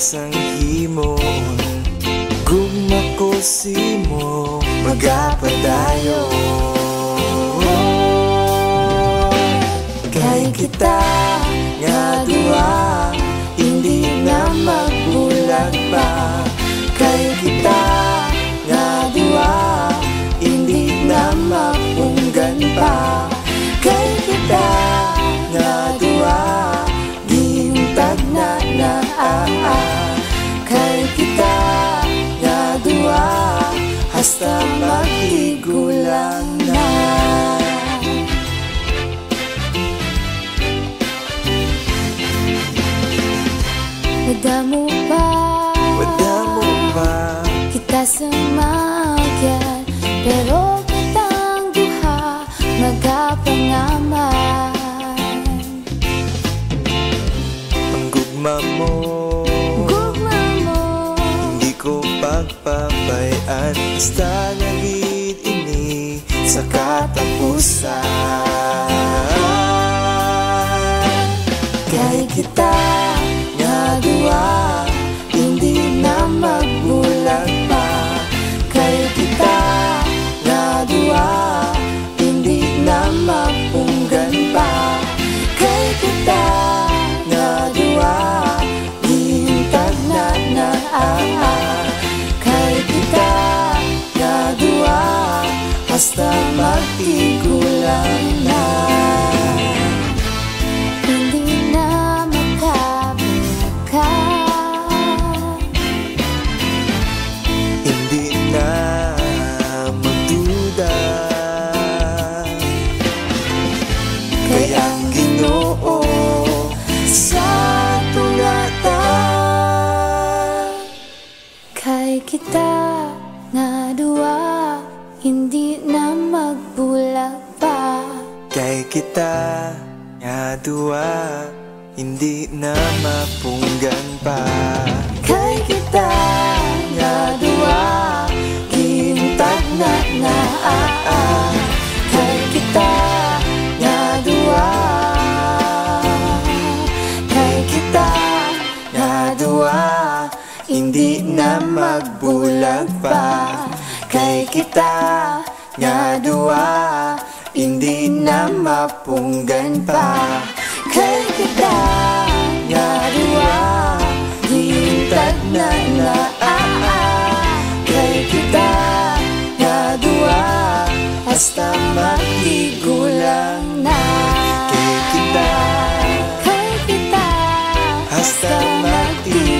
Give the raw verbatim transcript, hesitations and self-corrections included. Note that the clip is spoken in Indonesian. sang himo, gumakosimo, magapadayo. Kaya kita nga dua, hindi na magbulag pa. Kaya kita nga dua, hindi na mapunggan pa. Kaya kita nga dua, gintag na naa-a. Kaya kita nga dua, hasta magigulang na. Wadamu pa, wadamu pa, kita semakin pero kitang duha magapangaman. Ang gugma mo, gugma mo, hindi ko pagpabayaan. Basta nagit ini sa katapusan. Kaya kita nga dua, hindi na magbulag pa. Kaya kita nga dua, hindi na mapunggan pa. Kaya kita nga dua, hintag na naa-a. Kaya kita nga dua, hasta magtigulang na. Kay kita nga dua, hindi na magbulag pa. Kay kita nga dua, hindi na mapunggan pa. Kay kita nga dua, gintag na naa-a. Kay kita nga dua, kay kita nga dua, hindi na magbulag pa. Kay kita nga dua, hindi na mapunggan pa. Kay kita nga dua, hintag na naa-a. Kay kita nga dua, hasta magigulang na. Kay kita, kay kita, hasta magigulang na.